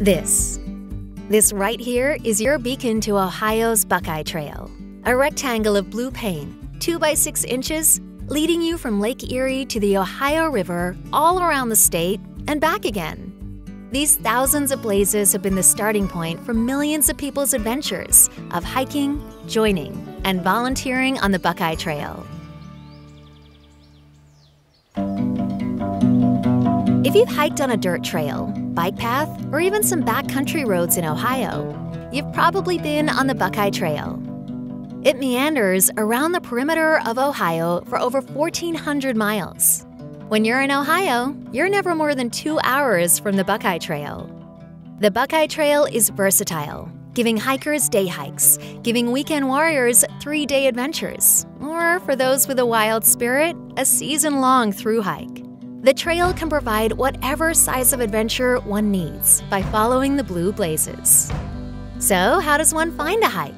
This right here is your beacon to Ohio's Buckeye Trail, a rectangle of blue paint, 2 by 6 inches, leading you from Lake Erie to the Ohio River, all around the state, and back again. These thousands of blazes have been the starting point for millions of people's adventures of hiking, joining, and volunteering on the Buckeye Trail. If you've hiked on a dirt trail, bike path, or even some backcountry roads in Ohio, you've probably been on the Buckeye Trail. It meanders around the perimeter of Ohio for over 1,400 miles. When you're in Ohio, you're never more than 2 hours from the Buckeye Trail. The Buckeye Trail is versatile, giving hikers day hikes, giving weekend warriors 3-day adventures, or for those with a wild spirit, a season-long through hike. The trail can provide whatever size of adventure one needs by following the blue blazes. So how does one find a hike?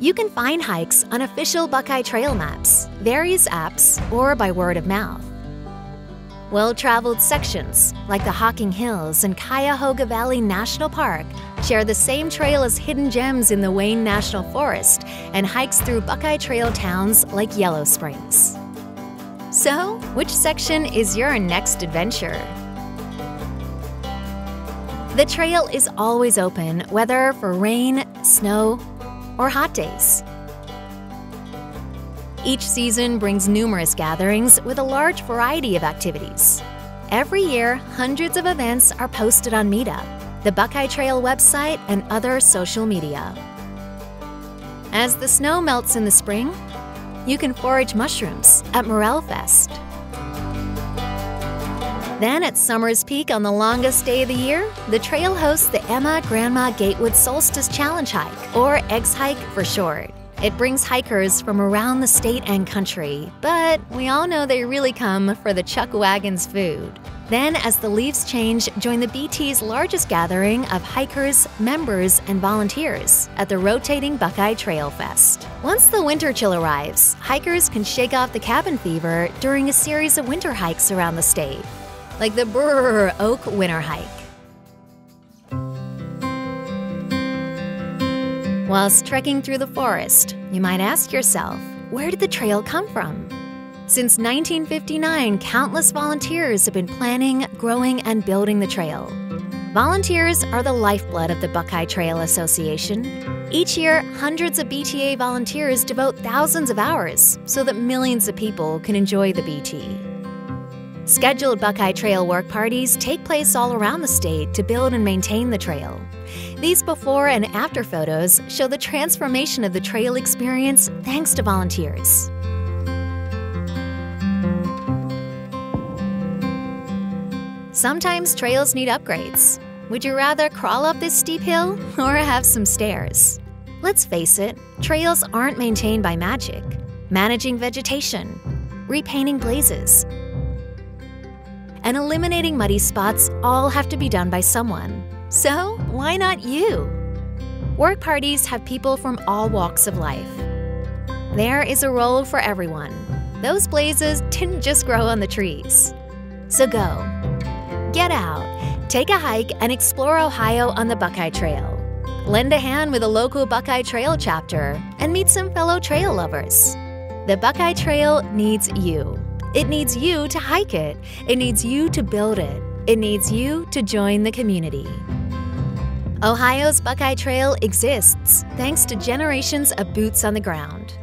You can find hikes on official Buckeye Trail maps, various apps, or by word of mouth. Well-traveled sections, like the Hocking Hills and Cuyahoga Valley National Park, share the same trail as hidden gems in the Wayne National Forest and hikes through Buckeye Trail towns like Yellow Springs. So, which section is your next adventure? The trail is always open, whether for rain, snow, or hot days. Each season brings numerous gatherings with a large variety of activities. Every year, hundreds of events are posted on Meetup, the Buckeye Trail website, and other social media. As the snow melts in the spring, you can forage mushrooms at Morel Fest. Then at summer's peak on the longest day of the year, the trail hosts the Emma Grandma Gatewood Solstice Challenge Hike, or EGS Hike for short. It brings hikers from around the state and country, but we all know they really come for the chuck wagon's food. Then, as the leaves change, join the BT's largest gathering of hikers, members, and volunteers at the rotating Buckeye Trail Fest. Once the winter chill arrives, hikers can shake off the cabin fever during a series of winter hikes around the state, like the Burr Oak Winter Hike. Whilst trekking through the forest, you might ask yourself, where did the trail come from? Since 1959, countless volunteers have been planning, growing, and building the trail. Volunteers are the lifeblood of the Buckeye Trail Association. Each year, hundreds of BTA volunteers devote thousands of hours so that millions of people can enjoy the BT. Scheduled Buckeye Trail work parties take place all around the state to build and maintain the trail. These before and after photos show the transformation of the trail experience thanks to volunteers. Sometimes trails need upgrades. Would you rather crawl up this steep hill or have some stairs? Let's face it, trails aren't maintained by magic. Managing vegetation, repainting blazes, and eliminating muddy spots all have to be done by someone. So, why not you? Work parties have people from all walks of life. There is a role for everyone. Those blazes didn't just grow on the trees. So go, get out, take a hike, and explore Ohio on the Buckeye Trail. Lend a hand with a local Buckeye Trail chapter and meet some fellow trail lovers. The Buckeye Trail needs you. It needs you to hike it. It needs you to build it. It needs you to join the community. Ohio's Buckeye Trail exists thanks to generations of boots on the ground.